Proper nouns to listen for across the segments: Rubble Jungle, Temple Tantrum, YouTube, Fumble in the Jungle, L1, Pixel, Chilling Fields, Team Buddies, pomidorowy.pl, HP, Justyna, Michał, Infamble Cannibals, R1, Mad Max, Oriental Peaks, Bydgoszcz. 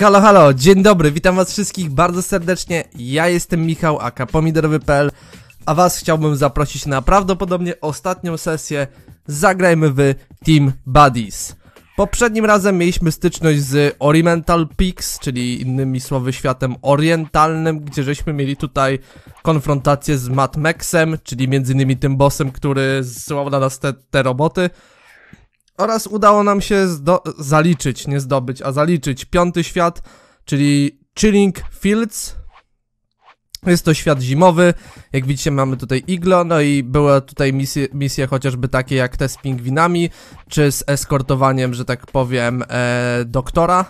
Halo, halo, dzień dobry, witam was wszystkich bardzo serdecznie. Ja jestem Michał, aka pomidorowy.pl, a was chciałbym zaprosić na prawdopodobnie ostatnią sesję Zagrajmy w Team Buddies. Poprzednim razem mieliśmy styczność z Oriental Peaks, czyli innymi słowy światem orientalnym, gdzie żeśmy mieli tutaj konfrontację z Mad Maxem, czyli między innymi tym bossem, który zsyłał na nas te roboty. Oraz udało nam się zaliczyć, nie zdobyć, a zaliczyć 5. świat, czyli Chilling Fields. Jest to świat zimowy, jak widzicie mamy tutaj iglo, no i były tutaj misje chociażby takie jak te z pingwinami, czy z eskortowaniem, że tak powiem, doktora.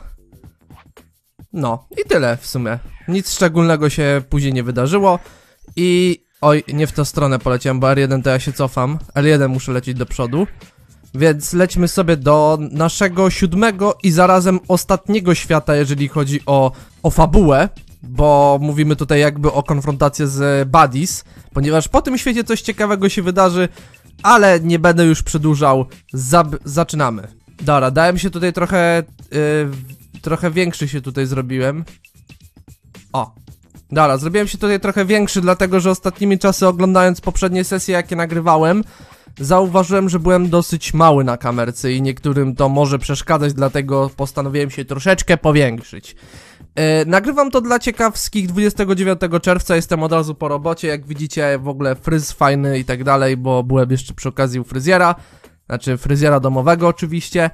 No i tyle w sumie, nic szczególnego się później nie wydarzyło i... Oj, nie w tą stronę poleciałem, bo R1 to ja się cofam, L1 muszę lecieć do przodu. Więc lećmy sobie do naszego 7. i zarazem ostatniego świata, jeżeli chodzi o fabułę, bo mówimy tutaj jakby o konfrontacji z Buddies, ponieważ po tym świecie coś ciekawego się wydarzy, ale nie będę już przedłużał, zaczynamy. Dobra, dałem się tutaj trochę większy się tutaj zrobiłem. O, dobra, zrobiłem się tutaj trochę większy, dlatego że ostatnimi czasy oglądając poprzednie sesje jakie nagrywałem, zauważyłem, że byłem dosyć mały na kamerce i niektórym to może przeszkadzać, dlatego postanowiłem się troszeczkę powiększyć. Nagrywam to dla ciekawskich, 29 czerwca, jestem od razu po robocie, jak widzicie w ogóle fryz fajny i tak dalej, bo byłem jeszcze przy okazji u fryzjera, znaczy fryzjera domowego oczywiście.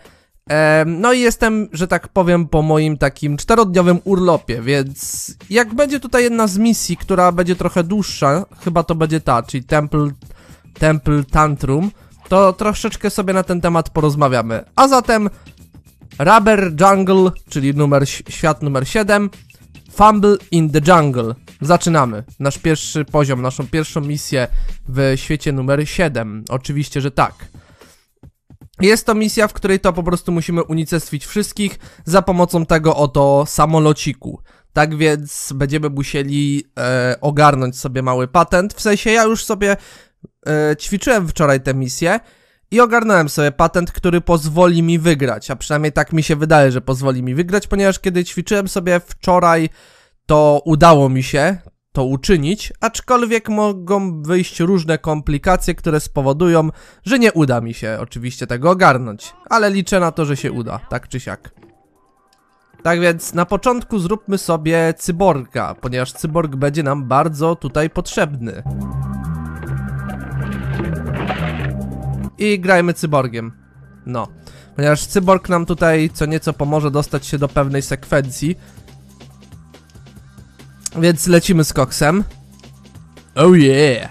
No i jestem, że tak powiem, po moim takim 4-dniowym urlopie, więc jak będzie tutaj jedna z misji, która będzie trochę dłuższa, chyba to będzie ta, czyli Temple Tantrum, to troszeczkę sobie na ten temat porozmawiamy. A zatem Rubble Jungle, czyli świat numer 7, Fumble in the Jungle. Zaczynamy nasz pierwszy poziom, naszą pierwszą misję w świecie numer 7. Oczywiście, że tak. Jest to misja, w której to po prostu musimy unicestwić wszystkich za pomocą tego oto samolociku. Tak więc będziemy musieli ogarnąć sobie mały patent. W sensie ja już sobie ćwiczyłem wczoraj tę misję i ogarnąłem sobie patent, który pozwoli mi wygrać, a przynajmniej tak mi się wydaje, że pozwoli mi wygrać, ponieważ kiedy ćwiczyłem sobie wczoraj, to udało mi się to uczynić, aczkolwiek mogą wyjść różne komplikacje, które spowodują, że nie uda mi się oczywiście tego ogarnąć, ale liczę na to, że się uda, tak czy siak. Tak więc na początku zróbmy sobie cyborga, ponieważ cyborg będzie nam bardzo tutaj potrzebny. I grajmy cyborgiem. No, ponieważ cyborg nam tutaj co nieco pomoże dostać się do pewnej sekwencji. Więc lecimy z koksem. Oh yeah.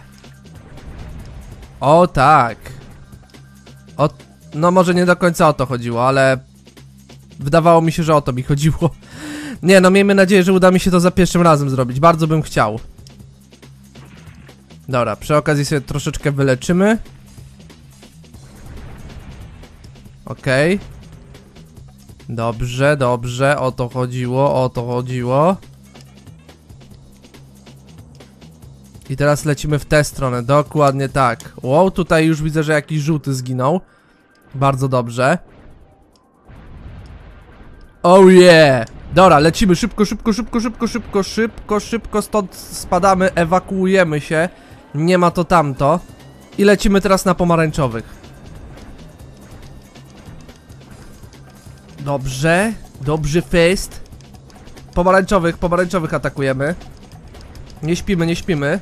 O tak. No może nie do końca o to chodziło, ale wydawało mi się, że o to mi chodziło. Nie no, miejmy nadzieję, że uda mi się to za pierwszym razem zrobić. Bardzo bym chciał. Dobra, przy okazji sobie troszeczkę wyleczymy. Okej. Dobrze, dobrze, o to chodziło, o to chodziło. I teraz lecimy w tę stronę, dokładnie tak. Wow, tutaj już widzę, że jakiś żółty zginął. Bardzo dobrze. Oh yeah! Dobra, lecimy szybko, szybko, szybko, szybko, szybko, szybko, szybko. Stąd spadamy, ewakuujemy się. Nie ma to tamto. I lecimy teraz na pomarańczowych. Dobrze, dobrze fest. Pomarańczowych atakujemy. Nie śpimy, nie śpimy.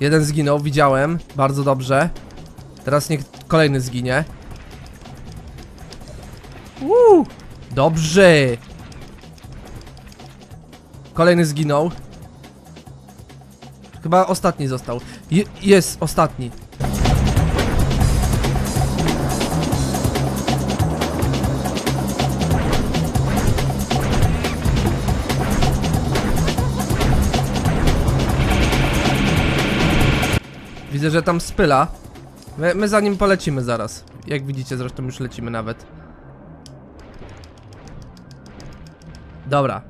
Jeden zginął, widziałem. Bardzo dobrze. Teraz niech kolejny zginie. Dobrze. Kolejny zginął. Chyba ostatni został. Jest, ostatni. Widzę, że tam spyla. My za nim polecimy zaraz. Jak widzicie, zresztą już lecimy nawet. Dobra.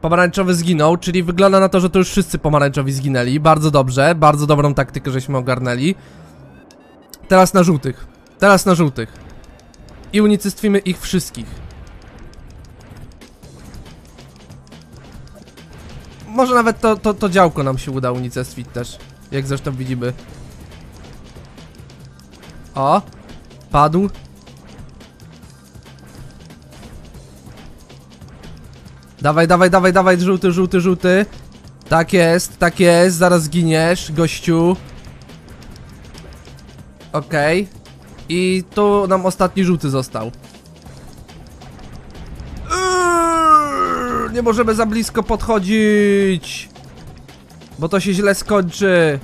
Pomarańczowy zginął, czyli wygląda na to, że to już wszyscy pomarańczowi zginęli. Bardzo dobrze, bardzo dobrą taktykę żeśmy ogarnęli. Teraz na żółtych. Teraz na żółtych. I unicestwimy ich wszystkich. może nawet to działko nam się uda unicestwić też. Jak zresztą widzimy. O! Padł. Dawaj, dawaj, dawaj, dawaj, żółty, żółty, żółty. Tak jest, zaraz giniesz, gościu. Okej. I tu nam ostatni żółty został. Nie możemy za blisko podchodzić, bo to się źle skończy.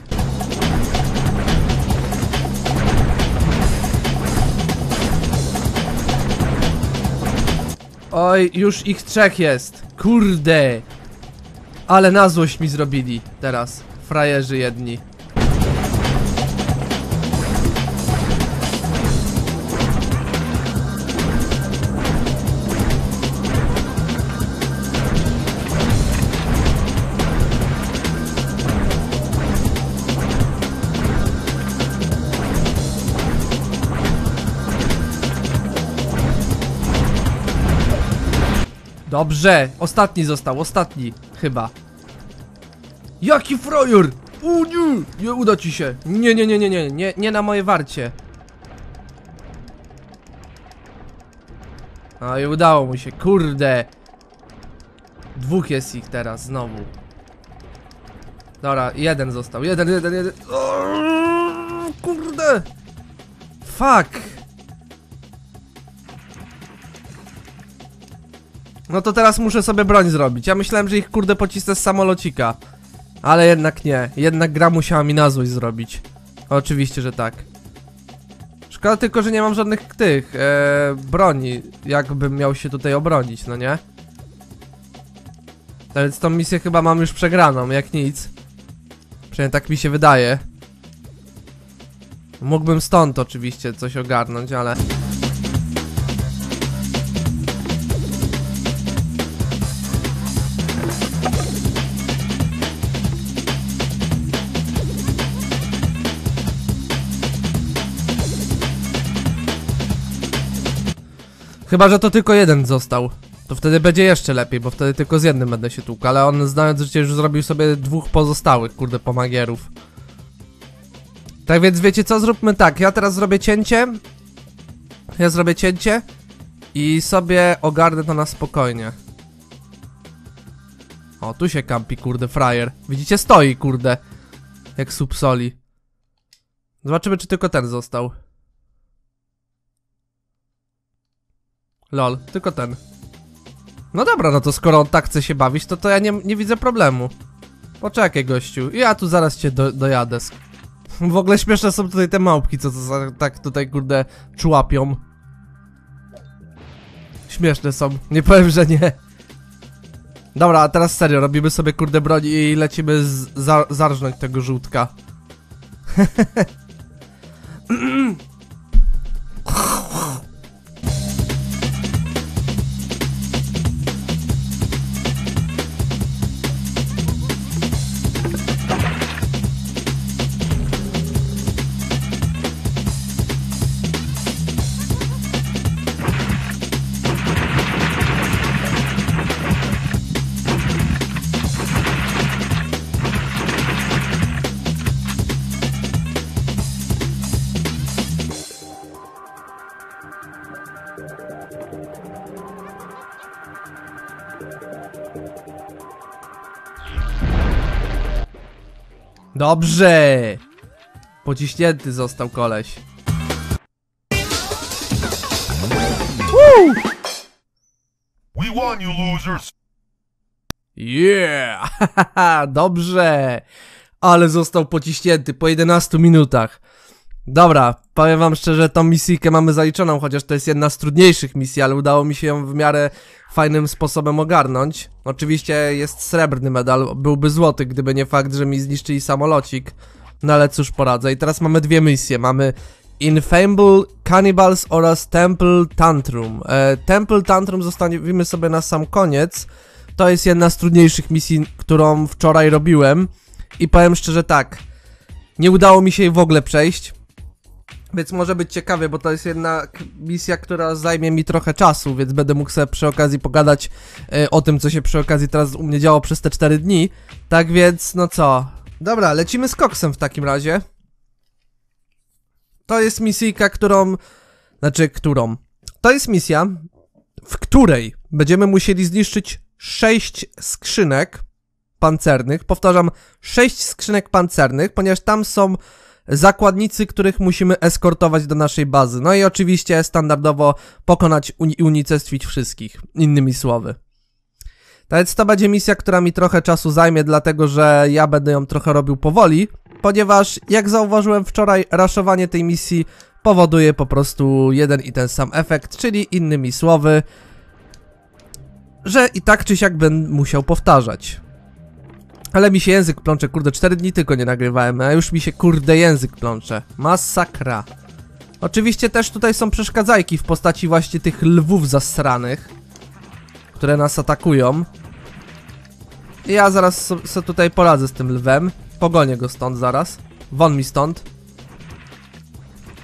Oj, już ich trzech jest. Kurde. Ale na złość mi zrobili teraz. Frajerzy jedni. Dobrze, ostatni został, ostatni chyba. Jaki frojur! Uniu! Nie uda ci się. Nie na moje warcie. A i udało mu się, kurde. Dwóch jest ich teraz, znowu. Dobra, jeden został, jeden. Ooo, kurde. Fuck. No to teraz muszę sobie broń zrobić. Ja myślałem, że ich kurde pocisnę z samolocika. Ale jednak nie. Jednak gra musiała mi na złość zrobić. Oczywiście, że tak. Szkoda tylko, że nie mam żadnych tych broni. Jakbym miał się tutaj obronić, no nie? No więc tą misję chyba mam już przegraną, jak nic. Przynajmniej tak mi się wydaje. Mógłbym stąd oczywiście coś ogarnąć, ale... Chyba, że to tylko jeden został. To wtedy będzie jeszcze lepiej, bo wtedy tylko z jednym będę się tłukł. Ale on, znając życie, już zrobił sobie dwóch pozostałych, kurde, pomagierów. Tak więc wiecie co? Zróbmy tak, ja teraz zrobię cięcie. Ja zrobię cięcie i sobie ogarnę to na spokojnie. O, tu się kampi, kurde, frajer. Widzicie? Stoi, kurde, jak słup soli. Zobaczymy, czy tylko ten został. Lol, tylko ten. No dobra, no to skoro on tak chce się bawić, to ja nie widzę problemu. Poczekaj, gościu, ja tu zaraz cię dojadę. W ogóle śmieszne są tutaj te małpki, co tak tutaj, kurde, człapią. Śmieszne są, nie powiem, że nie. Dobra, a teraz serio, robimy sobie, kurde, broń i lecimy zarżnąć tego żółtka. Dobrze! Pociśnięty został koleś. Woo! We won, you losers. Yeah! Dobrze! Ale został pociśnięty po 11 minutach. Dobra, powiem wam szczerze, tą misyjkę mamy zaliczoną, chociaż to jest jedna z trudniejszych misji, ale udało mi się ją w miarę fajnym sposobem ogarnąć. Oczywiście jest srebrny medal, byłby złoty, gdyby nie fakt, że mi zniszczyli samolocik. No ale cóż poradzę. I teraz mamy dwie misje, mamy Infamble Cannibals oraz Temple Tantrum. Temple Tantrum zostawimy sobie na sam koniec. To jest jedna z trudniejszych misji, którą wczoraj robiłem. I powiem szczerze tak, nie udało mi się jej w ogóle przejść. Więc może być ciekawie, bo to jest jednak misja, która zajmie mi trochę czasu, więc będę mógł sobie przy okazji pogadać o tym, co się przy okazji teraz u mnie działo przez te 4 dni. Tak więc, no co? Dobra, lecimy z koksem w takim razie. To jest misyjka, którą... Znaczy, którą? To jest misja, w której będziemy musieli zniszczyć 6 skrzynek pancernych. Powtarzam, 6 skrzynek pancernych, ponieważ tam są... zakładnicy, których musimy eskortować do naszej bazy. No i oczywiście standardowo pokonać i unicestwić wszystkich, innymi słowy. Tak więc to będzie misja, która mi trochę czasu zajmie, dlatego że ja będę ją trochę robił powoli, ponieważ jak zauważyłem wczoraj, raszowanie tej misji powoduje po prostu jeden i ten sam efekt, czyli innymi słowy, że i tak czy siak będę musiał powtarzać. Ale mi się język plącze, kurde, 4 dni tylko nie nagrywałem, a już mi się, kurde, język plącze. Masakra. Oczywiście też tutaj są przeszkadzajki w postaci właśnie tych lwów zasranych, które nas atakują. I ja zaraz sobie tutaj poradzę z tym lwem. Pogonię go stąd zaraz. Won mi stąd.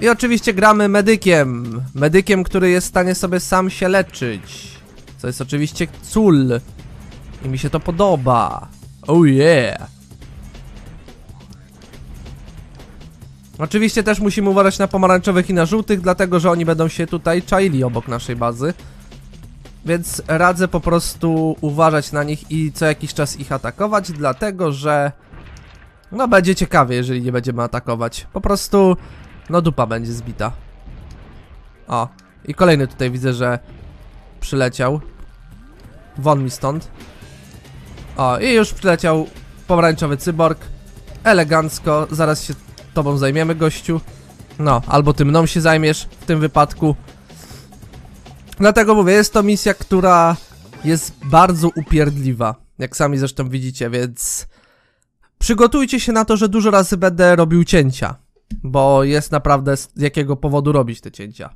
I oczywiście gramy medykiem. Medykiem, który jest w stanie sobie sam się leczyć. Co jest oczywiście cool. I mi się to podoba. Oh yeah. Oczywiście też musimy uważać na pomarańczowych i na żółtych, dlatego że oni będą się tutaj czaili obok naszej bazy. Więc radzę po prostu uważać na nich i co jakiś czas ich atakować, dlatego że... No będzie ciekawie, jeżeli nie będziemy atakować. Po prostu... No dupa będzie zbita. O. I kolejny tutaj widzę, że... przyleciał. Won mi stąd. O, i już przyleciał pomarańczowy cyborg. Elegancko, zaraz się tobą zajmiemy, gościu. No, albo ty mną się zajmiesz w tym wypadku. Dlatego mówię, jest to misja, która jest bardzo upierdliwa, jak sami zresztą widzicie, więc przygotujcie się na to, że dużo razy będę robił cięcia, bo jest naprawdę z jakiego powodu robić te cięcia.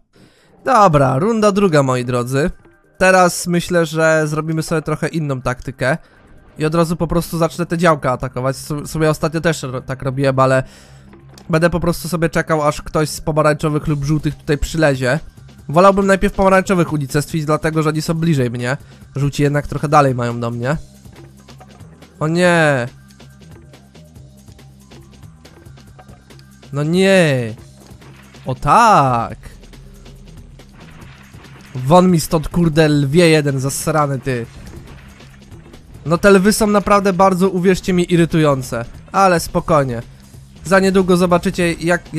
Dobra, runda druga, moi drodzy. Teraz myślę, że zrobimy sobie trochę inną taktykę i od razu po prostu zacznę te działka atakować. Sobie ostatnio też tak robiłem, ale będę po prostu sobie czekał, aż ktoś z pomarańczowych lub żółtych tutaj przylezie. Wolałbym najpierw pomarańczowych unicestwić, dlatego że oni są bliżej mnie. Żółci jednak trochę dalej mają do mnie. O nie! No nie! O tak! Won mi stąd, kurde, lwie jeden zasrany, ty! No te lwy są naprawdę bardzo, uwierzcie mi, irytujące. Ale spokojnie. Za niedługo zobaczycie,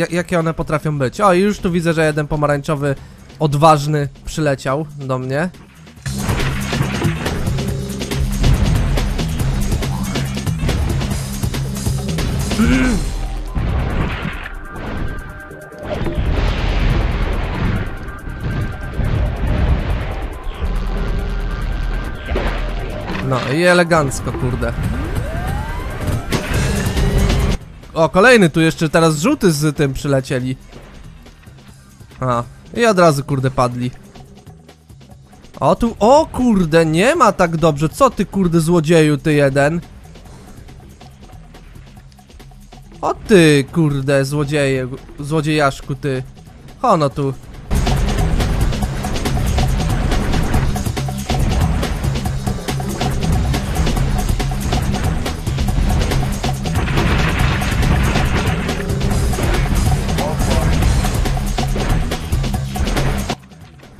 jakie one potrafią być. O, i już tu widzę, że jeden pomarańczowy odważny przyleciał do mnie. No i elegancko, kurde. O, kolejny tu jeszcze teraz żółty z tym przylecieli. A, i od razu, kurde, padli. O, tu, o kurde, nie ma tak dobrze. Co ty, kurde, złodzieju, ty jeden. O ty, kurde, złodzieje, złodziejaszku, ty. O, no tu.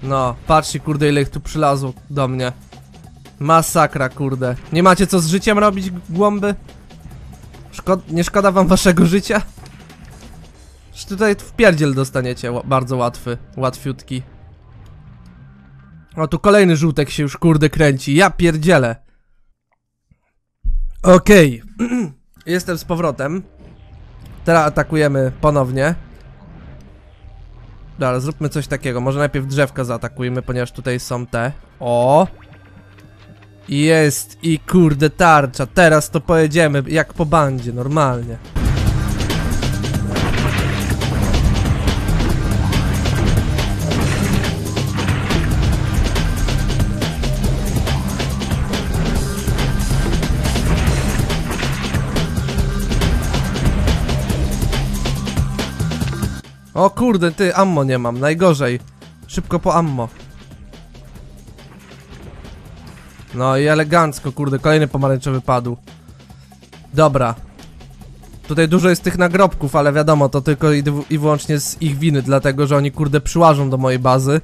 No, patrzcie, kurde, ile ich tu przylazło do mnie. Masakra, kurde. Nie macie co z życiem robić, głąby? Nie szkoda wam waszego życia? Już tutaj w pierdziel dostaniecie, bardzo łatwy, łatwiutki. O, tu kolejny żółtek się już, kurde, kręci. Ja pierdzielę. Okej. Jestem z powrotem. Teraz atakujemy ponownie. Dobra, zróbmy coś takiego, może najpierw drzewka zaatakujmy, ponieważ tutaj są te. O! Jest i kurde tarcza, teraz to pojedziemy jak po bandzie, normalnie. O kurde, ty, ammo nie mam, najgorzej. Szybko po ammo. No i elegancko, kurde, kolejny pomarańczowy padł. Dobra. Tutaj dużo jest tych nagrobków, ale wiadomo, to tylko i wyłącznie z ich winy, dlatego że oni, kurde, przyłażą do mojej bazy.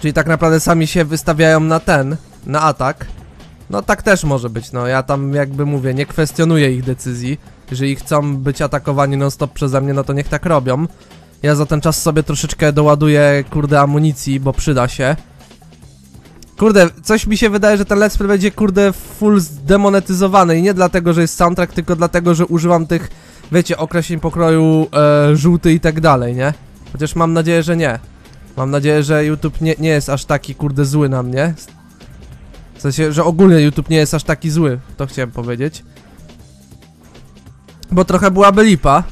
Czyli tak naprawdę sami się wystawiają na ten, na atak. No tak też może być, no ja tam jakby mówię, nie kwestionuję ich decyzji. Jeżeli chcą być atakowani non stop przeze mnie, no to niech tak robią. Ja za ten czas sobie troszeczkę doładuję, kurde, amunicji, bo przyda się. Kurde, coś mi się wydaje, że ten let's play będzie, kurde, full zdemonetyzowany. I nie dlatego, że jest soundtrack, tylko dlatego, że używam tych, wiecie, określeń pokroju żółty i tak dalej, nie? Chociaż mam nadzieję, że nie. Mam nadzieję, że YouTube nie jest aż taki, kurde, zły na mnie. W sensie, że ogólnie YouTube nie jest aż taki zły, to chciałem powiedzieć. Bo trochę byłaby lipa.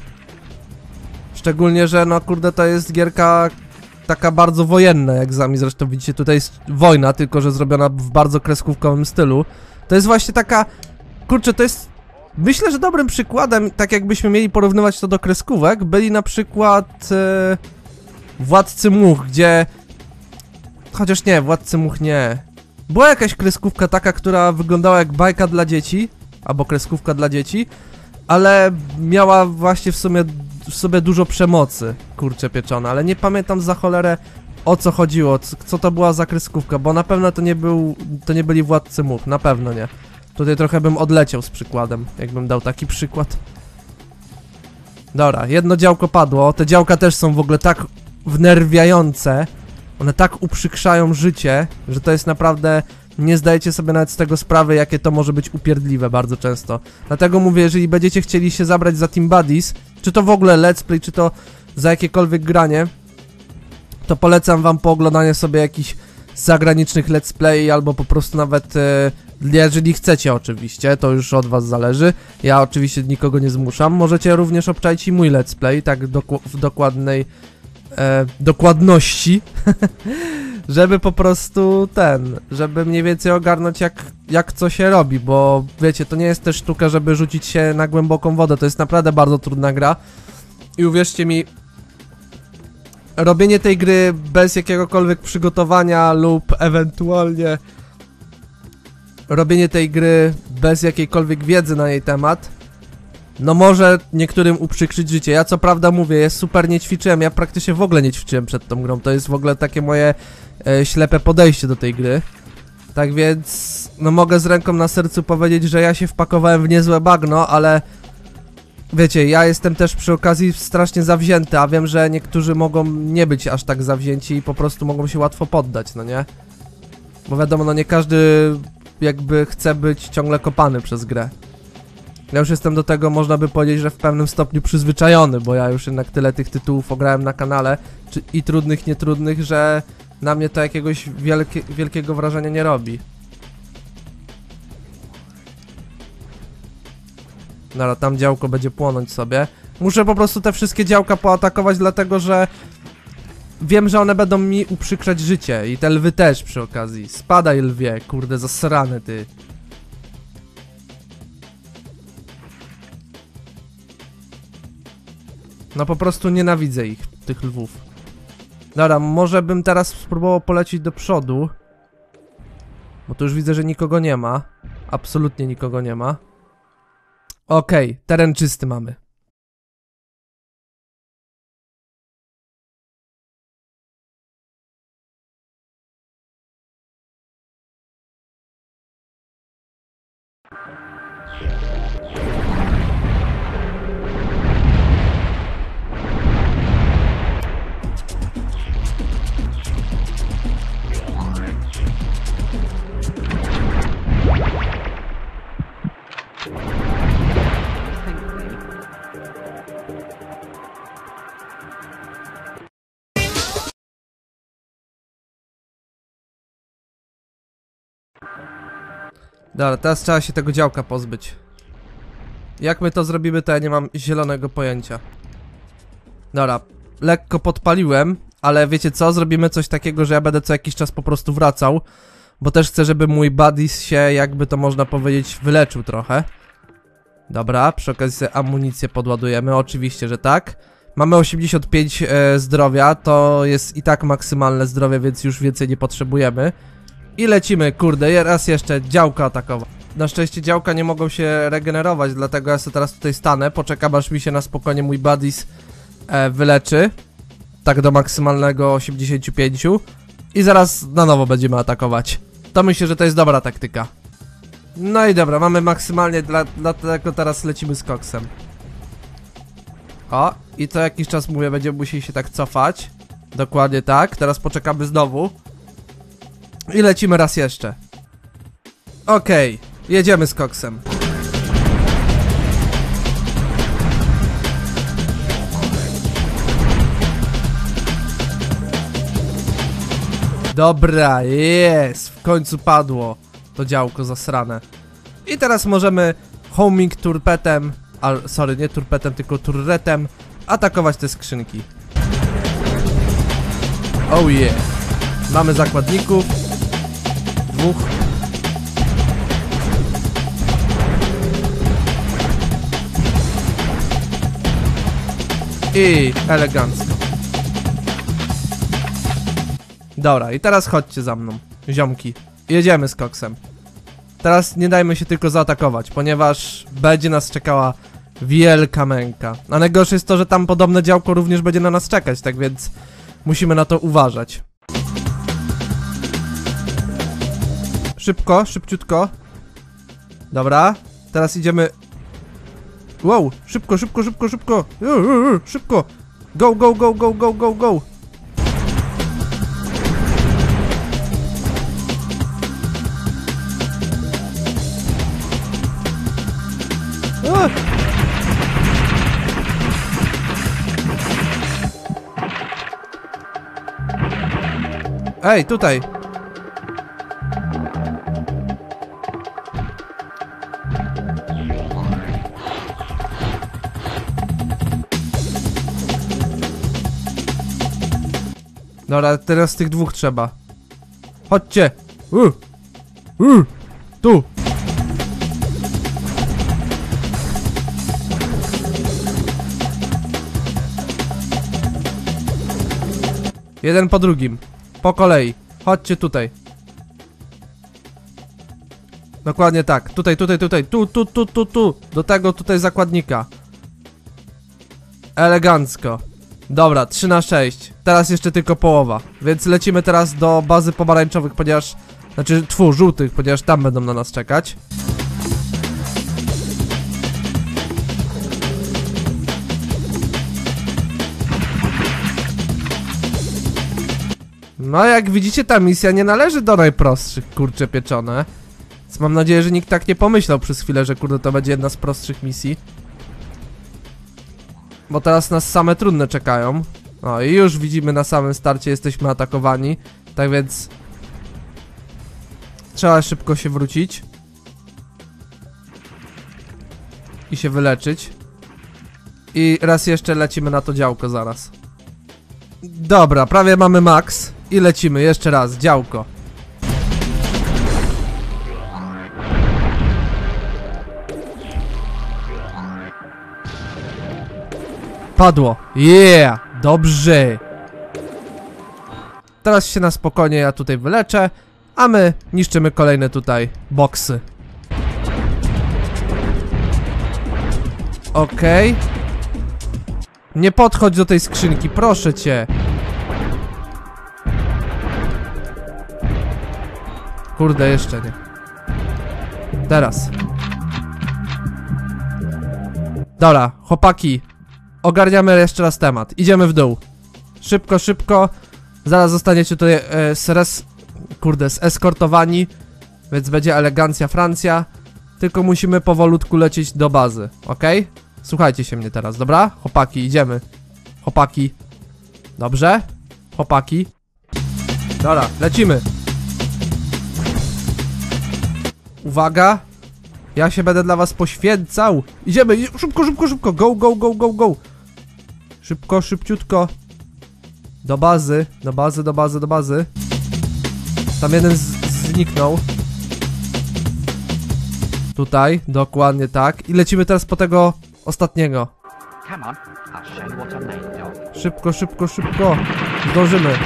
Szczególnie, że no kurde, to jest gierka taka bardzo wojenna, jak sami zresztą widzicie, tutaj jest wojna, tylko że zrobiona w bardzo kreskówkowym stylu. To jest właśnie taka, kurczę, to jest, myślę, że dobrym przykładem, tak jakbyśmy mieli porównywać to do kreskówek, byli na przykład Władcy Much, gdzie, chociaż nie, Władcy Much nie, była jakaś kreskówka taka, która wyglądała jak bajka dla dzieci, albo kreskówka dla dzieci, ale miała właśnie w sumie w sobie dużo przemocy, kurczę pieczona, ale nie pamiętam za cholerę o co chodziło, co to była za kreskówka, bo na pewno to nie byli Władcy Much, na pewno nie. Tutaj trochę bym odleciał z przykładem, jakbym dał taki przykład. Dobra, jedno działko padło, te działka też są w ogóle tak wnerwiające, one tak uprzykrzają życie, że to jest naprawdę... Nie zdajecie sobie nawet z tego sprawy, jakie to może być upierdliwe bardzo często. Dlatego mówię, jeżeli będziecie chcieli się zabrać za Team Buddies, czy to w ogóle let's play, czy to za jakiekolwiek granie, to polecam wam pooglądanie sobie jakichś zagranicznych let's play, albo po prostu nawet, jeżeli chcecie oczywiście, to już od was zależy. Ja oczywiście nikogo nie zmuszam. Możecie również obczaić i mój let's play, tak w dokładnej dokładności. Żeby po prostu żeby mniej więcej ogarnąć jak co się robi, bo wiecie, to nie jest też sztuka, żeby rzucić się na głęboką wodę, to jest naprawdę bardzo trudna gra. I uwierzcie mi, robienie tej gry bez jakiegokolwiek przygotowania lub ewentualnie robienie tej gry bez jakiejkolwiek wiedzy na jej temat, no może niektórym uprzykrzyć życie. Ja co prawda mówię, ja super nie ćwiczyłem, ja praktycznie w ogóle nie ćwiczyłem przed tą grą, to jest w ogóle takie moje ślepe podejście do tej gry. Tak więc, no mogę z ręką na sercu powiedzieć, że ja się wpakowałem w niezłe bagno, ale wiecie, ja jestem też przy okazji strasznie zawzięty, a wiem, że niektórzy mogą nie być aż tak zawzięci i po prostu mogą się łatwo poddać, no nie? Bo wiadomo, no nie każdy jakby chce być ciągle kopany przez grę. Ja już jestem do tego, można by powiedzieć, że w pewnym stopniu przyzwyczajony, bo ja już jednak tyle tych tytułów ograłem na kanale, i trudnych, nietrudnych, że na mnie to jakiegoś wielkiego wrażenia nie robi. Dobra, tam działko będzie płonąć sobie. Muszę po prostu te wszystkie działka poatakować, dlatego że wiem, że one będą mi uprzykrzać życie. I te lwy też przy okazji. Spadaj lwie, kurde, zasrany ty. No po prostu nienawidzę ich, tych lwów. Dobra, może bym teraz spróbował polecić do przodu. Bo tu już widzę, że nikogo nie ma. Absolutnie nikogo nie ma. Okej, teren czysty mamy. Dobra, teraz trzeba się tego działka pozbyć. Jak my to zrobimy, to ja nie mam zielonego pojęcia. Dobra, lekko podpaliłem, ale wiecie co? Zrobimy coś takiego, że ja będę co jakiś czas po prostu wracał, bo też chcę, żeby mój buddies się, jakby to można powiedzieć, wyleczył trochę. Dobra, przy okazji sobie amunicję podładujemy, oczywiście, że tak. Mamy 85 zdrowia, to jest i tak maksymalne zdrowie, więc już więcej nie potrzebujemy. I lecimy, kurde, raz jeszcze działka atakować. Na szczęście działka nie mogą się regenerować, dlatego ja sobie teraz tutaj stanę, poczekam aż mi się na spokojnie mój buddies wyleczy. Tak do maksymalnego 85 i zaraz na nowo będziemy atakować. To myślę, że to jest dobra taktyka. No i dobra, mamy maksymalnie, dlatego teraz lecimy z koksem. O, i co jakiś czas, mówię, będziemy musieli się tak cofać. Dokładnie tak, teraz poczekamy znowu. I lecimy raz jeszcze. Okej, jedziemy z koksem. Dobra, jest! W końcu padło to działko zasrane. I teraz możemy homing turpetem, sorry, nie turpetem, tylko turretem, atakować te skrzynki. Oh yeah! Mamy zakładników. Dwóch. I elegancko. Dobra, i teraz chodźcie za mną, ziomki. Jedziemy z koksem. Teraz nie dajmy się tylko zaatakować, ponieważ będzie nas czekała wielka męka. A najgorsze jest to, że tam podobne działko również będzie na nas czekać, tak więc musimy na to uważać. Szybko, szybciutko. Dobra, teraz idziemy. Wow, szybko, szybko, szybko, szybko. Szybko. Go, go, go, go, go, go, go. Ej, tutaj. Dobra, teraz tych dwóch trzeba. Chodźcie. Tu. Jeden po drugim. Po kolei. Chodźcie tutaj. Dokładnie tak. Tutaj, tutaj, tutaj. Tu. Do tego tutaj zakładnika. Elegancko. Dobra, 3-6. Teraz jeszcze tylko połowa. Więc lecimy teraz do bazy pomarańczowych, ponieważ... Znaczy, żółtych, ponieważ tam będą na nas czekać. No jak widzicie, ta misja nie należy do najprostszych, kurcze pieczone. Więc mam nadzieję, że nikt tak nie pomyślał przez chwilę, że kurde to będzie jedna z prostszych misji. Bo teraz nas same trudne czekają. No i już widzimy, na samym starcie jesteśmy atakowani. Tak więc trzeba szybko się wrócić i się wyleczyć. I raz jeszcze lecimy na to działko zaraz. Dobra, prawie mamy max. I lecimy jeszcze raz, działko. Padło, yeah, dobrze. Teraz się na spokojnie ja tutaj wyleczę, a my niszczymy kolejne tutaj boksy. Okej. Nie podchodź do tej skrzynki, proszę cię. Kurde, jeszcze nie. Teraz. Dobra, chłopaki. Ogarniamy jeszcze raz temat. Idziemy w dół. Szybko, szybko. Zaraz zostaniecie tutaj zeskortowani. Więc będzie elegancja Francja. Tylko musimy powolutku lecieć do bazy. Ok? Słuchajcie się mnie teraz, dobra? Chłopaki, idziemy. Chłopaki. Dobrze? Chłopaki. Dobra, lecimy. Uwaga. Ja się będę dla was poświęcał. Idziemy, szybko, szybko, szybko. Go, go, go, go, go. Szybko, szybciutko. Do bazy, do bazy, do bazy, do bazy. Tam jeden zniknął. Tutaj, dokładnie tak. I lecimy teraz po tego ostatniego. Szybko, szybko, szybko. Zdążymy.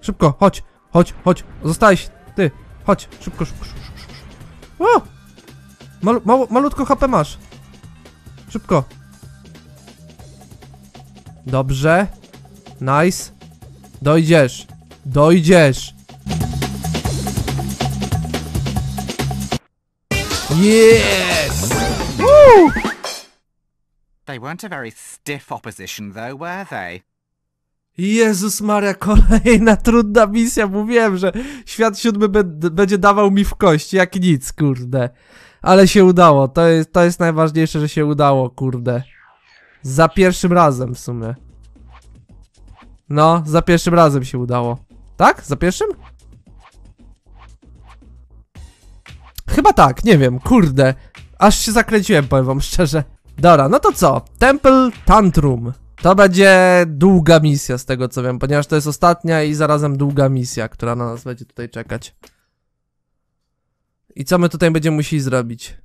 Szybko, chodź, chodź, chodź. Zostałeś, ty. Chodź, szybko, szybko, szybko. O! Malutko HP masz. Szybko. Dobrze. Nice. Dojdziesz. Dojdziesz. Yes! Woo! They weren't a very stiff opposition though, were they? Jezus Maria, kolejna trudna misja. Mówiłem, że świat siódmy będzie dawał mi w kości, jak nic, kurde. Ale się udało, to jest najważniejsze, że się udało, kurde. Za pierwszym razem w sumie. No, za pierwszym razem się udało. Tak? Za pierwszym? Chyba tak, nie wiem, kurde. Aż się zakręciłem, powiem wam szczerze. Dobra, no to co? Temple Tantrum. To będzie długa misja z tego co wiem, ponieważ to jest ostatnia i zarazem długa misja, która na nas będzie tutaj czekać. I co my tutaj będziemy musieli zrobić?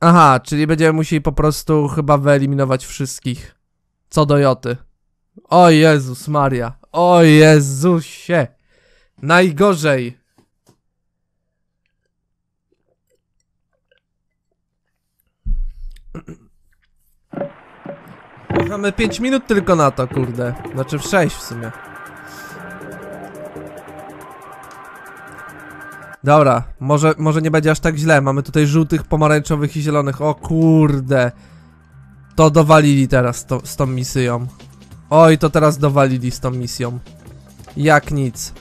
Aha, czyli będziemy musieli po prostu chyba wyeliminować wszystkich. Co do joty. O Jezus Maria. O Jezusie. Najgorzej. Mamy 5 minut tylko na to, kurde. Znaczy w 6 w sumie. Dobra, może nie będzie aż tak źle. Mamy tutaj żółtych, pomarańczowych i zielonych. O kurde. To dowalili teraz z tą misją. Oj, to teraz dowalili z tą misją. Jak nic.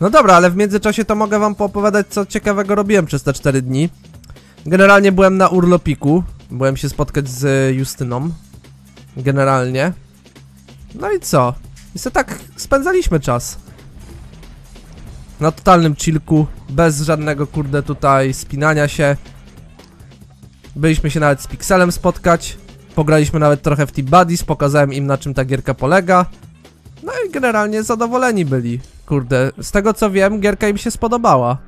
No dobra, ale w międzyczasie to mogę wam poopowiadać, co ciekawego robiłem przez te 4 dni. Generalnie byłem na urlopiku. Byłem się spotkać z Justyną. Generalnie. No i co? I sobie tak spędzaliśmy czas. Na totalnym chillku. Bez żadnego, kurde, tutaj spinania się. Byliśmy się nawet z Pixelem spotkać. Pograliśmy nawet trochę w Team Buddies. Pokazałem im, na czym ta gierka polega. No i generalnie zadowoleni byli. Kurde, z tego co wiem, gierka im się spodobała.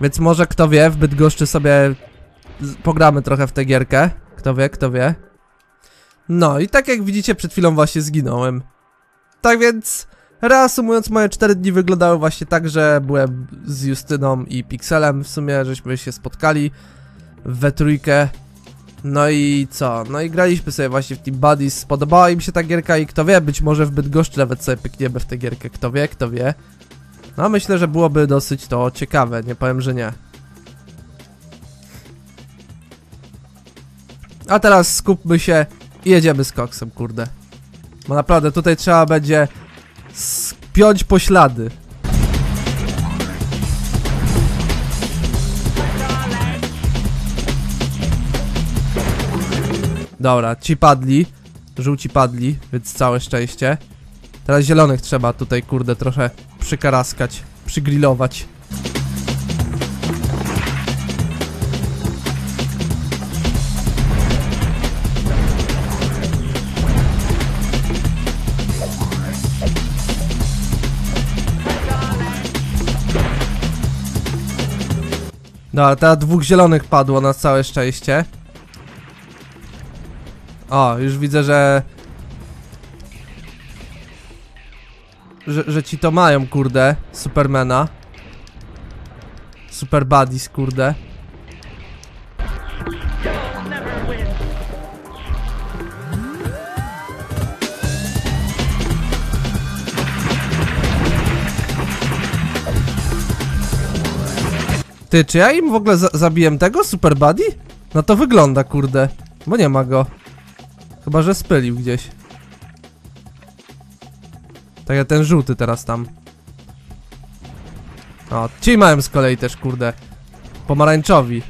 Więc może, kto wie, w Bydgoszczy sobie pogramy trochę w tę gierkę. Kto wie, kto wie. No i tak jak widzicie, przed chwilą właśnie zginąłem. Tak więc, reasumując, moje 4 dni wyglądały właśnie tak, że byłem z Justyną i Pixelem. W sumie żeśmy się spotkali we trójkę. No i co? No i graliśmy sobie właśnie w Team Buddies, spodobała im się ta gierka i kto wie, być może w Bydgoszczy nawet sobie pykniemy w tę gierkę, kto wie, kto wie. No myślę, że byłoby dosyć to ciekawe, nie powiem, że nie. A teraz skupmy się i jedziemy z koksem, kurde. Bo naprawdę tutaj trzeba będzie spiąć poślady. Dobra, ci padli. Żółci padli, więc całe szczęście. Teraz zielonych trzeba tutaj, kurde, trochę przykaraskać, przygrillować. Dobra, teraz 2 zielonych padło na całe szczęście. O, już widzę, że ci to mają, kurde, Supermana. Super Buddies, kurde. Ty, czy ja im w ogóle zabiłem tego Super Buddy? No to wygląda, kurde, bo nie ma go. Chyba, że spylił gdzieś. Tak jak ten żółty teraz tam. O, ci mają z kolei też, kurde, pomarańczowi.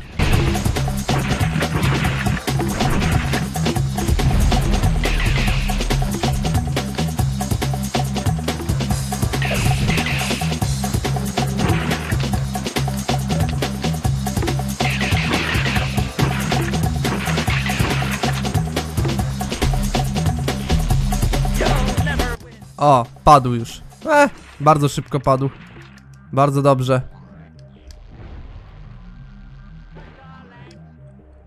O, padł już. Bardzo szybko padł. Bardzo dobrze.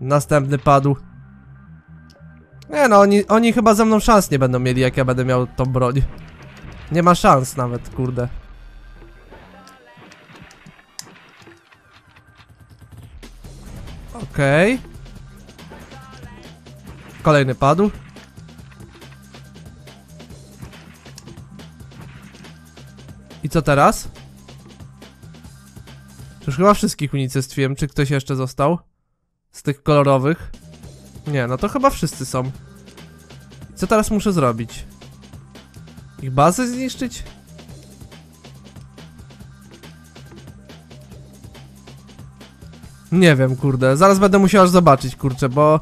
Następny padł. Nie no, oni chyba ze mną szans nie będą mieli, jak ja będę miał tą broń. Nie ma szans nawet, kurde. Okej. Kolejny padł. I co teraz? Już chyba wszystkich unicestwiłem. Czy ktoś jeszcze został? Z tych kolorowych? Nie, no to chyba wszyscy są. Co teraz muszę zrobić? Ich bazę zniszczyć? Nie wiem, kurde. Zaraz będę musiał aż zobaczyć, kurczę, bo...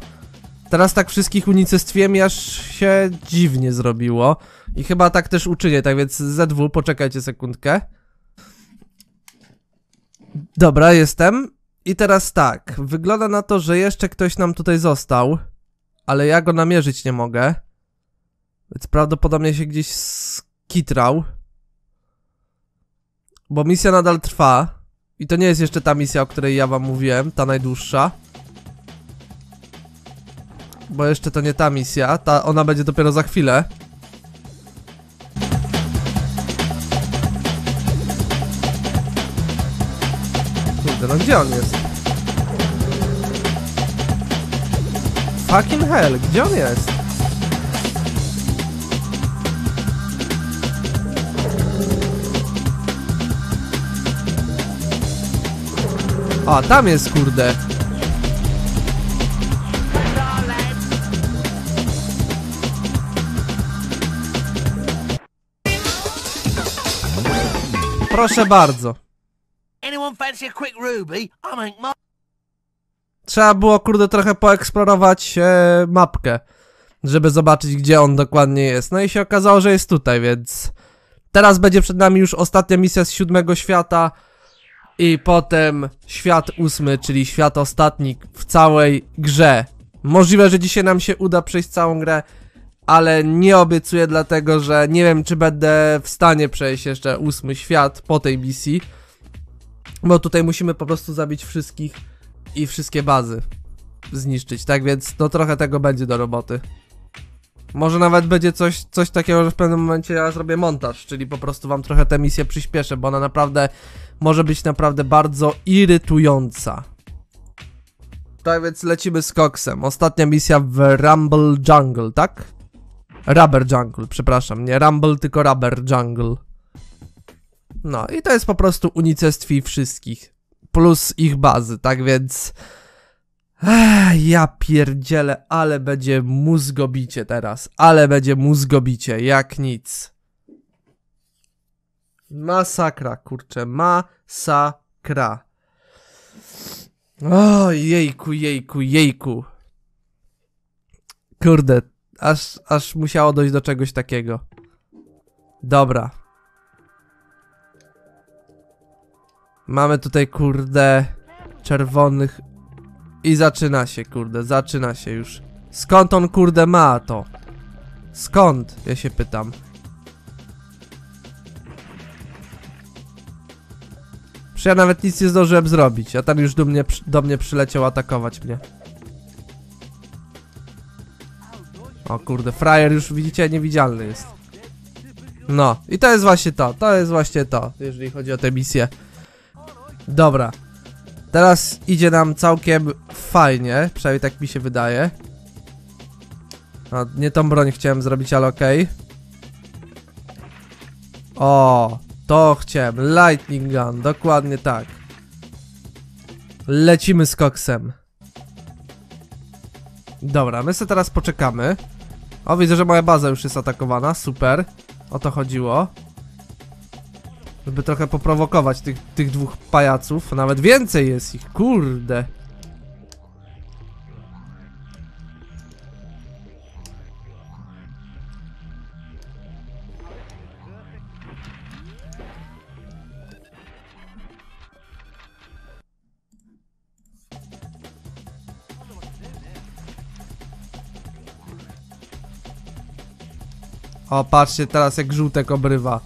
Teraz tak wszystkich unicestwiłem i aż się dziwnie zrobiło. I chyba tak też uczynię, tak więc ZW, poczekajcie sekundkę. Dobra, jestem. I teraz tak, wygląda na to, że jeszcze ktoś nam tutaj został. Ale ja go namierzyć nie mogę. Więc prawdopodobnie się gdzieś skitrał. Bo misja nadal trwa. I to nie jest jeszcze ta misja, o której ja wam mówiłem, ta najdłuższa. Bo jeszcze to nie ta misja, ona będzie dopiero za chwilę. Kurde, no gdzie on jest? Fucking hell, gdzie on jest? A, tam jest, kurde. Proszę bardzo. Trzeba było, kurde, trochę poeksplorować mapkę, żeby zobaczyć, gdzie on dokładnie jest. No i się okazało, że jest tutaj, więc... Teraz będzie przed nami już ostatnia misja z 7. świata. I potem świat 8, czyli świat ostatni w całej grze. Możliwe, że dzisiaj nam się uda przejść całą grę, ale nie obiecuję, dlatego że nie wiem, czy będę w stanie przejść jeszcze 8 świat po tej misji. Bo tutaj musimy po prostu zabić wszystkich i wszystkie bazy zniszczyć, tak więc no trochę tego będzie do roboty. Może nawet będzie coś takiego, że w pewnym momencie ja zrobię montaż, czyli po prostu wam trochę tę misję przyspieszę, bo ona naprawdę może być naprawdę bardzo irytująca. Tak więc lecimy z koksem. Ostatnia misja w Rumble Jungle, tak? Rubber Jungle, przepraszam, nie Rumble, tylko Rubber Jungle. No i to jest po prostu unicestwi wszystkich, plus ich bazy, tak więc... ja pierdzielę, ale będzie mózgobicie teraz, ale będzie mózgobicie, jak nic. Masakra, kurczę, masakra. O, jejku, jejku, jejku. Kurde, aż musiało dojść do czegoś takiego. Dobra. Mamy tutaj, kurde, czerwonych... I zaczyna się, kurde, zaczyna się już. Skąd on, kurde, ma to? Skąd? Ja się pytam. Przecież ja nawet nic nie zdążyłem zrobić, a tam już do mnie przyleciał atakować mnie. O kurde, frajer już, widzicie, niewidzialny jest. No, i to jest właśnie to, jeżeli chodzi o tę misję. Dobra. Teraz idzie nam całkiem fajnie, przynajmniej tak mi się wydaje. No, nie tą broń chciałem zrobić, ale okej. O, to chciałem, lightning gun, dokładnie tak. Lecimy z koksem. Dobra, my sobie teraz poczekamy. O, widzę, że moja baza już jest atakowana, super. O to chodziło. Żeby trochę poprowokować tych dwóch pajaców. Nawet więcej jest ich, kurde. O, patrzcie teraz, jak żółtek obrywa.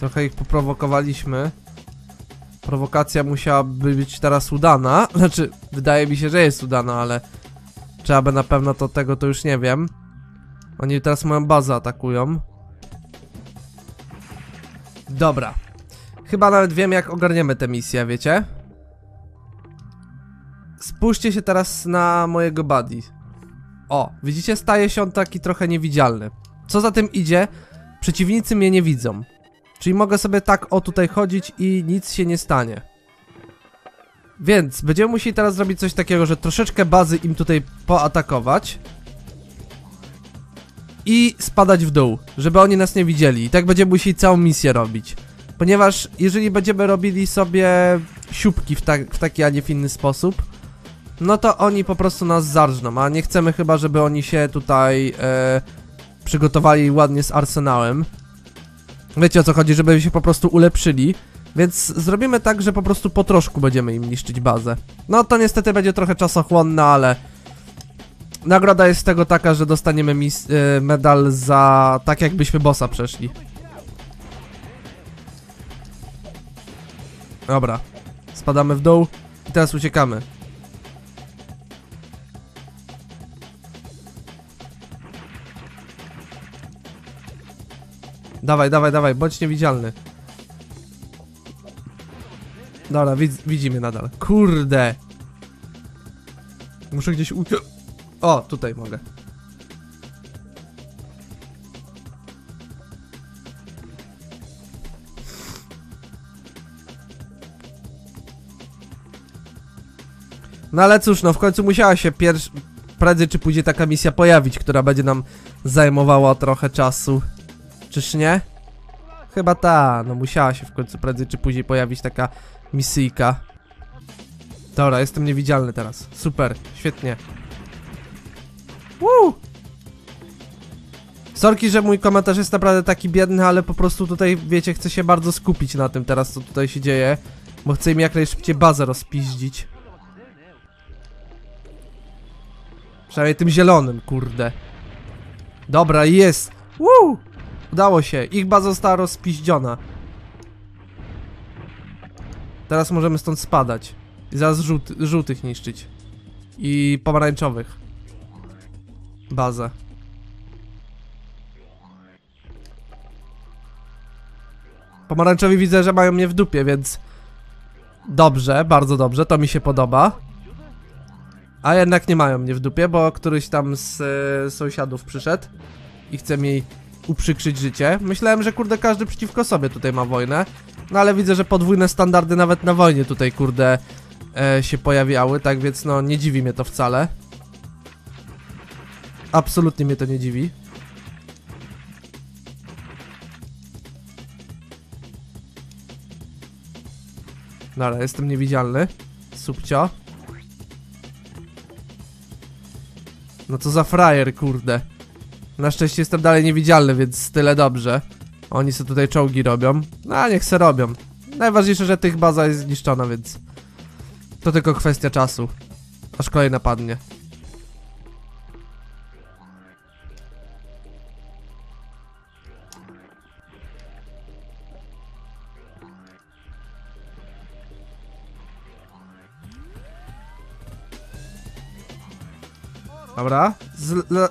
Trochę ich poprowokowaliśmy. Prowokacja musiałaby być teraz udana. Znaczy, wydaje mi się, że jest udana, ale trzeba by na pewno to tego, to już nie wiem. Oni teraz moją bazę atakują. Dobra. Chyba nawet wiem, jak ogarniemy tę misję, wiecie? Spójrzcie się teraz na mojego buddy. O, widzicie? Staje się on taki trochę niewidzialny. Co za tym idzie? Przeciwnicy mnie nie widzą. Czyli mogę sobie tak o tutaj chodzić i nic się nie stanie. Więc będziemy musieli teraz zrobić coś takiego, że troszeczkę bazy im tutaj poatakować i spadać w dół, żeby oni nas nie widzieli. I tak będziemy musieli całą misję robić. Ponieważ jeżeli będziemy robili sobie siupki w taki, a nie w inny sposób, no to oni po prostu nas zarżną, a nie chcemy chyba, żeby oni się tutaj przygotowali ładnie z arsenałem. Wiecie, o co chodzi, żeby się po prostu ulepszyli. Więc zrobimy tak, że po prostu po troszku będziemy im niszczyć bazę. No to niestety będzie trochę czasochłonna, ale nagroda jest z tego taka, że dostaniemy medal za tak, jakbyśmy bossa przeszli. Dobra, spadamy w dół i teraz uciekamy. Dawaj, dawaj, dawaj, bądź niewidzialny. Dobra, widzimy nadal. Kurde. Muszę gdzieś uciec. O, tutaj mogę. No ale cóż, no w końcu musiała się prędzej czy później taka misja pojawić, która będzie nam zajmowała trochę czasu. Czyż nie? Chyba ta, no musiała się w końcu prędzej czy później pojawić taka misyjka. Dobra, jestem niewidzialny teraz. Super, świetnie. Woo! Sorki, że mój komentarz jest naprawdę taki biedny, ale po prostu tutaj, wiecie, chcę się bardzo skupić na tym teraz, co tutaj się dzieje. Bo chcę im jak najszybciej bazę rozpiździć. Przynajmniej tym zielonym, kurde. Dobra, jest! Woo! Udało się, ich baza została rozpiździona. Teraz możemy stąd spadać. I zaraz żółtych niszczyć. I pomarańczowych. Bazę. Pomarańczowi widzę, że mają mnie w dupie, więc... Dobrze, bardzo dobrze, to mi się podoba. A jednak nie mają mnie w dupie, bo któryś tam z sąsiadów przyszedł i chce mi uprzykrzyć życie. Myślałem, że kurde każdy przeciwko sobie tutaj ma wojnę. No ale widzę, że podwójne standardy nawet na wojnie tutaj kurde się pojawiały. Tak więc no nie dziwi mnie to wcale. Absolutnie mnie to nie dziwi. Dobra, jestem niewidzialny. Subcio. No co za frajer, kurde. Na szczęście jestem dalej niewidzialny, więc tyle dobrze. Oni sobie tutaj czołgi robią. No a niech se robią. Najważniejsze, że tych baza jest zniszczona, więc to tylko kwestia czasu. Aż kolejna padnie. Dobra,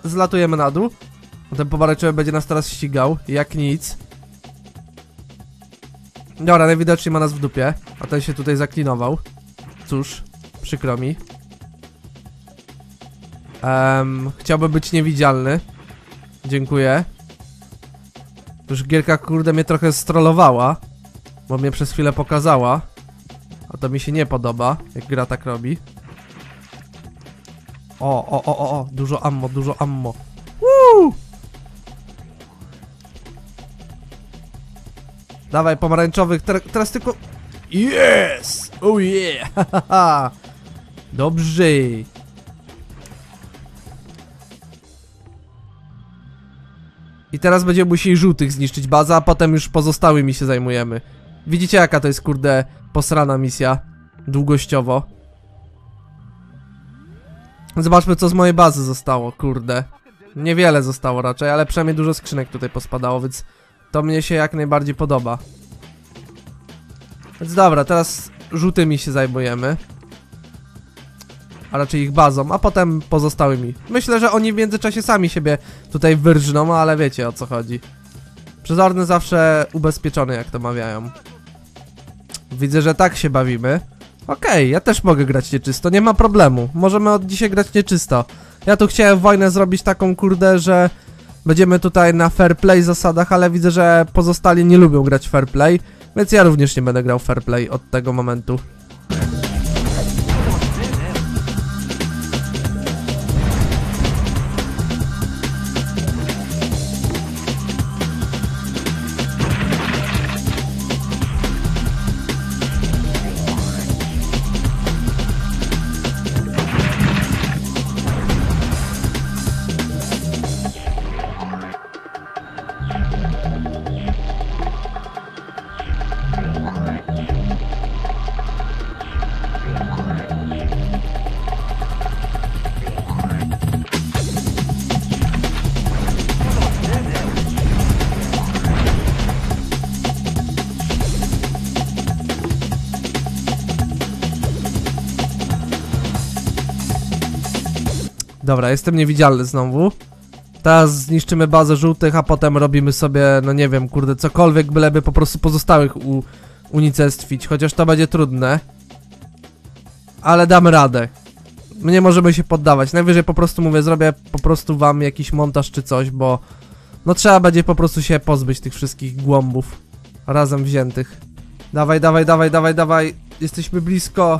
zlatujemy na dół. Ten pomarańczowy będzie nas teraz ścigał, jak nic. Dobra, najwidoczniej ma nas w dupie. A ten się tutaj zaklinował. Cóż, przykro mi. Chciałbym być niewidzialny. Dziękuję. Już gierka kurde mnie trochę strollowała. Bo mnie przez chwilę pokazała. A to mi się nie podoba, jak gra tak robi. O, dużo ammo, woo! Dawaj pomarańczowych, teraz tylko... Yes! Oh yeah! Dobrze! I teraz będziemy musieli żółtych zniszczyć bazę, a potem już pozostałymi się zajmujemy. Widzicie jaka to jest kurde posrana misja, długościowo. Zobaczmy, co z mojej bazy zostało, kurde. Niewiele zostało raczej, ale przynajmniej dużo skrzynek tutaj pospadało, więc to mnie się jak najbardziej podoba. Więc dobra, teraz żółtymi się zajmujemy. A raczej ich bazą, a potem pozostałymi. Myślę, że oni w międzyczasie sami siebie tutaj wyrżną, ale wiecie o co chodzi. Przezorny zawsze ubezpieczony, jak to mawiają. Widzę, że tak się bawimy. Okej, ja też mogę grać nieczysto, nie ma problemu. Możemy od dzisiaj grać nieczysto. Ja tu chciałem wojnę zrobić taką, kurde, że będziemy tutaj na fair play zasadach, ale widzę, że pozostali nie lubią grać fair play, więc ja również nie będę grał fair play od tego momentu. Dobra, jestem niewidzialny znowu. Teraz zniszczymy bazę żółtych, a potem robimy sobie, no nie wiem, kurde, cokolwiek, byleby po prostu pozostałych unicestwić. Chociaż to będzie trudne. Ale damy radę. My nie możemy się poddawać. Najwyżej po prostu mówię, zrobię po prostu wam jakiś montaż czy coś, bo no trzeba będzie po prostu się pozbyć tych wszystkich głąbów razem wziętych. Dawaj, dawaj, dawaj, dawaj, dawaj. Jesteśmy blisko.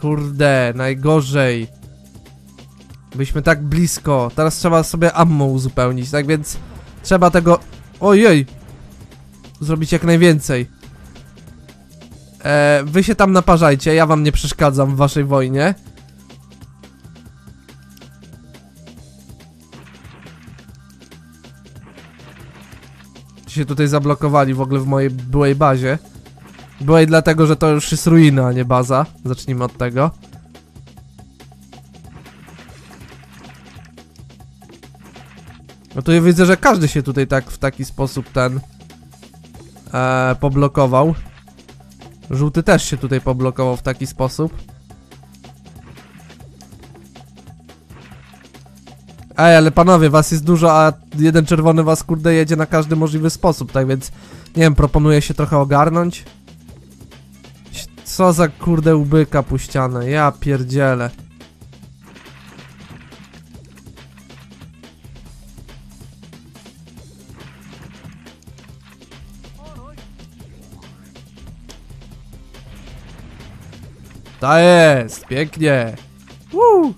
Kurde, najgorzej. Byliśmy tak blisko. Teraz trzeba sobie ammo uzupełnić, tak więc trzeba tego... Ojej! Zrobić jak najwięcej. Wy się tam naparzajcie, ja wam nie przeszkadzam w waszej wojnie. Ci się tutaj zablokowali w ogóle w mojej byłej bazie. Była i dlatego, że to już jest ruina, a nie baza. Zacznijmy od tego. No to ja widzę, że każdy się tutaj tak w taki sposób ten poblokował. Żółty też się tutaj poblokował w taki sposób. Ej, ale panowie, was jest dużo, a jeden czerwony was kurde jedzie na każdy możliwy sposób. Tak więc, nie wiem, proponuję się trochę ogarnąć. Co za kurde ubyka puściane, ja pierdzielę. Ta jest, pięknie. Woo!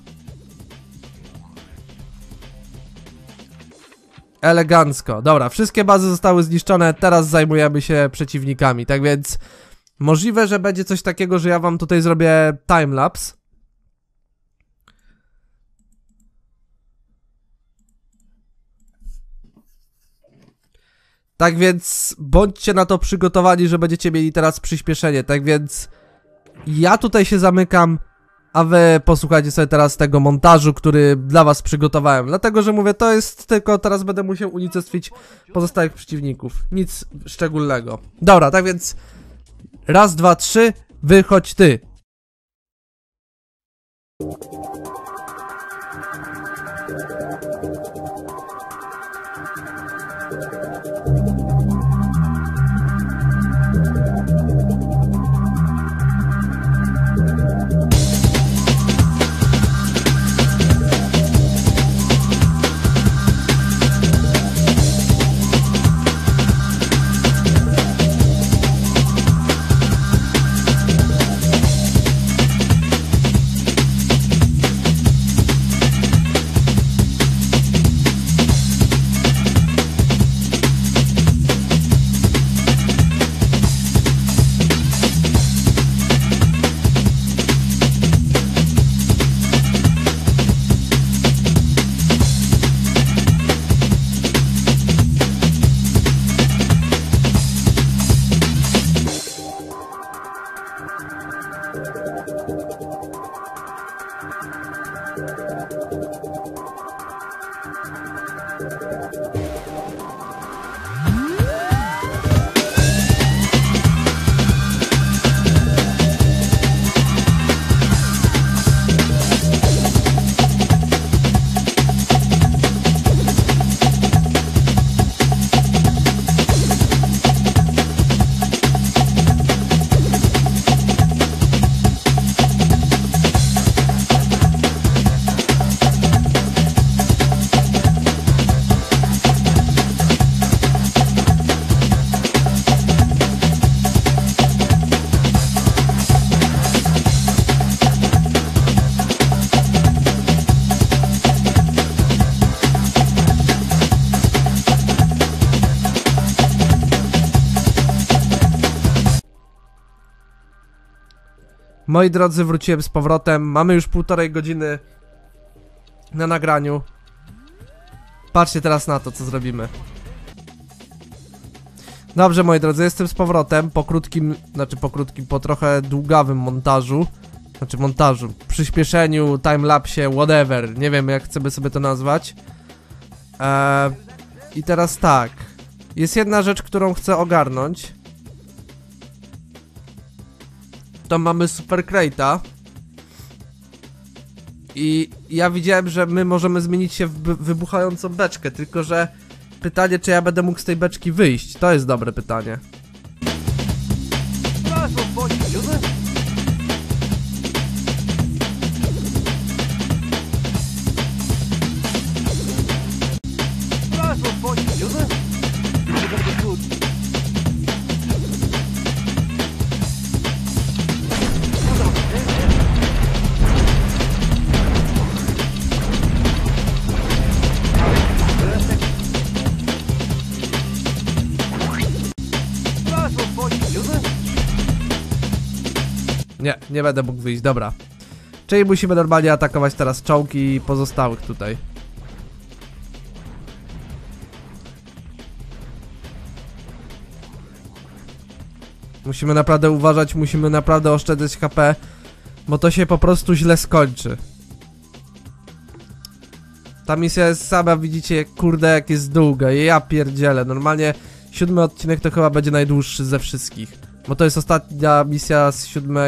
Elegancko, dobra, wszystkie bazy zostały zniszczone, teraz zajmujemy się przeciwnikami, tak więc... Możliwe, że będzie coś takiego, że ja wam tutaj zrobię timelapse. Tak więc bądźcie na to przygotowani, że będziecie mieli teraz przyspieszenie. Tak więc ja tutaj się zamykam, a wy posłuchajcie sobie teraz tego montażu, który dla was przygotowałem. Dlatego, że mówię, to jest tylko teraz będę musiał unicestwić pozostałych przeciwników. Nic szczególnego. Dobra, tak więc... Raz, dwa, trzy, wychodź ty! Moi drodzy, wróciłem z powrotem. Mamy już 1,5 godziny na nagraniu. Patrzcie teraz na to, co zrobimy. Dobrze, moi drodzy, jestem z powrotem po krótkim, po trochę długawym montażu. Przyspieszeniu, timelapsie, whatever. Nie wiem, jak chcemy sobie to nazwać. I teraz tak. Jest jedna rzecz, którą chcę ogarnąć. To mamy Super Crate'a. I ja widziałem, że my możemy zmienić się w wybuchającą beczkę. Tylko że pytanie, czy ja będę mógł z tej beczki wyjść. To jest dobre pytanie. Nie, nie będę mógł wyjść, dobra. Czyli musimy normalnie atakować teraz czołgi pozostałych tutaj. Musimy naprawdę uważać, musimy naprawdę oszczędzać HP, bo to się po prostu źle skończy. Ta misja jest sama, widzicie, kurde, jak jest długa. Ja pierdzielę, normalnie 7. odcinek to chyba będzie najdłuższy ze wszystkich. Bo to jest ostatnia misja z 7.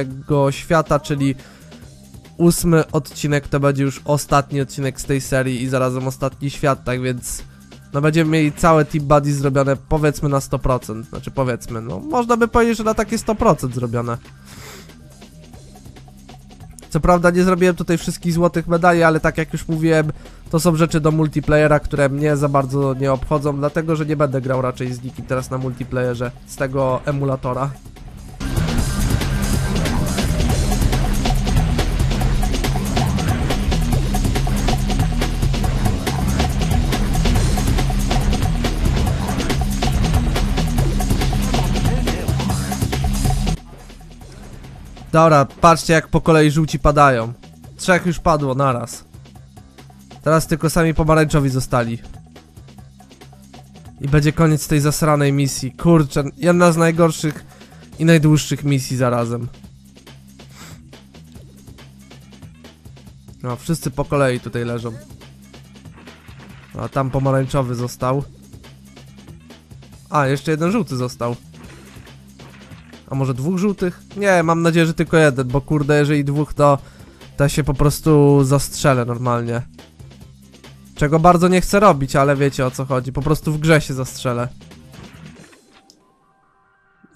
świata, czyli 8. odcinek to będzie już ostatni odcinek z tej serii i zarazem ostatni świat, tak więc no będziemy mieli całe Team Buddies zrobione powiedzmy na 100%, no można by powiedzieć, że na takie 100% zrobione. Co prawda nie zrobiłem tutaj wszystkich złotych medali, ale tak jak już mówiłem, to są rzeczy do multiplayera, które mnie za bardzo nie obchodzą, dlatego że nie będę grał raczej z nikim teraz na multiplayerze z tego emulatora. Dobra, patrzcie jak po kolei żółci padają. 3 już padło naraz. Teraz tylko sami pomarańczowi zostali. I będzie koniec tej zasranej misji. Kurczę, jedna z najgorszych i najdłuższych misji zarazem. No, wszyscy po kolei tutaj leżą. A tam pomarańczowy został. A, jeszcze jeden żółty został. A może 2 żółtych? Nie, mam nadzieję, że tylko 1, bo kurde, jeżeli 2 to się po prostu zastrzelę normalnie. Czego bardzo nie chcę robić, ale wiecie o co chodzi, po prostu w grze się zastrzelę.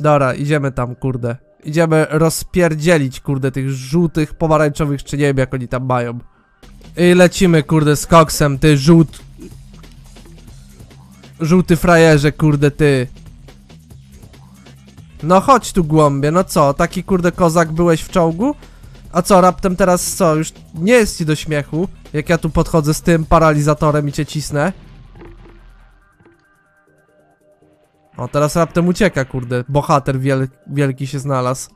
Dobra, idziemy tam, kurde. Idziemy rozpierdzielić, kurde, tych żółtych, pomarańczowych, czy nie wiem jak oni tam mają. I lecimy, kurde, z koksem, ty żółty frajerze, kurde, ty. No chodź tu głąbie, no co, taki kurde kozak byłeś w czołgu? A co, raptem teraz co, już nie jest ci do śmiechu, jak ja tu podchodzę z tym paralizatorem i cię cisnę? O, teraz raptem ucieka, kurde, bohater wielki się znalazł.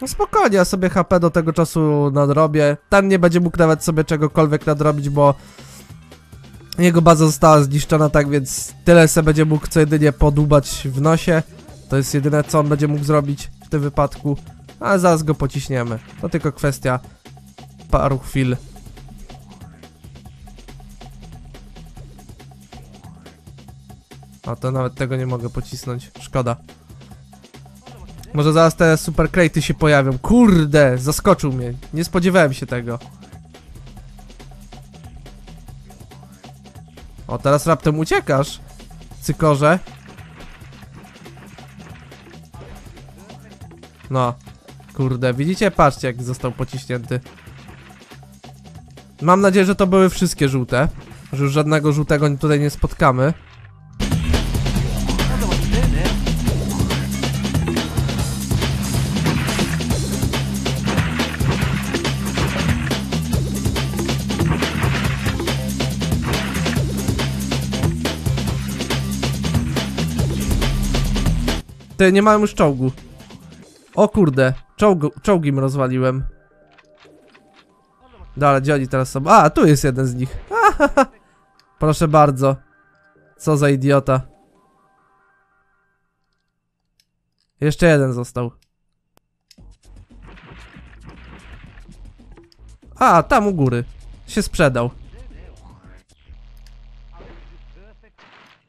No spokojnie, ja sobie HP do tego czasu nadrobię, ten nie będzie mógł nawet sobie czegokolwiek nadrobić, bo jego baza została zniszczona, tak więc tyle se będzie mógł co jedynie podłubać w nosie. To jest jedyne, co on będzie mógł zrobić w tym wypadku. Ale zaraz go pociśniemy. To tylko kwestia paru chwil. A to nawet tego nie mogę pocisnąć. Szkoda. Może zaraz te super crate'y się pojawią. Kurde, zaskoczył mnie. Nie spodziewałem się tego. O, teraz raptem uciekasz, cykorze. No, kurde, widzicie? Patrzcie jak został pociśnięty. Mam nadzieję, że to były wszystkie żółte. Że już żadnego żółtego tutaj nie spotkamy. Nie mam już czołgu. O kurde, czołgiem rozwaliłem. Dalej, gdzie oni teraz są? A, tu jest jeden z nich. Proszę bardzo. Co za idiota. Jeszcze jeden został. A, tam u góry. Się sprzedał.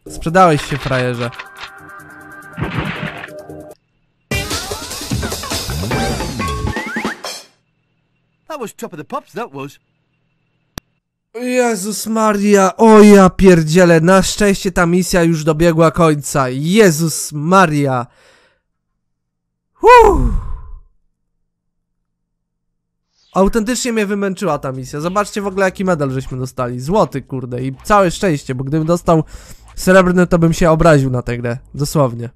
Sprzedałeś się, frajerze. Jezus Maria, o ja pierdzielę. Na szczęście ta misja już dobiegła końca. Jezus Maria. Autentycznie mnie wymęczyła ta misja. Zobaczcie w ogóle, jaki medal żeśmy dostali. Złoty, kurde, i całe szczęście, bo gdybym dostał srebrny, to bym się obraził na tę grę. Dosłownie.